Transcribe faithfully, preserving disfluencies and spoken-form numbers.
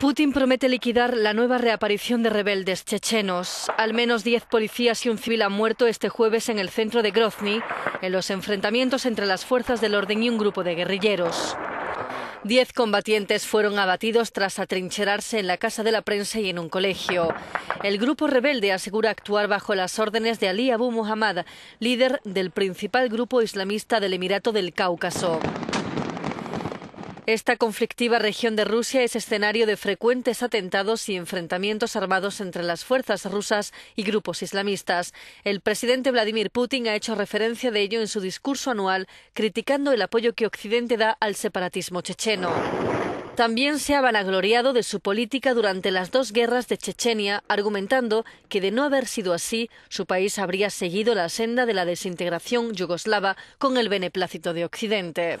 Putin promete liquidar la nueva reaparición de rebeldes chechenos. Al menos diez policías y un civil han muerto este jueves en el centro de Grozny, en los enfrentamientos entre las fuerzas del orden y un grupo de guerrilleros. Diez combatientes fueron abatidos tras atrincherarse en la casa de la prensa y en un colegio. El grupo rebelde asegura actuar bajo las órdenes de Ali Abou Mouhammad, líder del principal grupo islamista del Emirato del Cáucaso. Esta conflictiva región de Rusia es escenario de frecuentes atentados y enfrentamientos armados entre las fuerzas rusas y grupos islamistas. El presidente Vladimir Putin ha hecho referencia de ello en su discurso anual, criticando el apoyo que Occidente da al separatismo checheno. También se ha vanagloriado de su política durante las dos guerras de Chechenia, argumentando que de no haber sido así, su país habría seguido la senda de la desintegración yugoslava con el beneplácito de Occidente.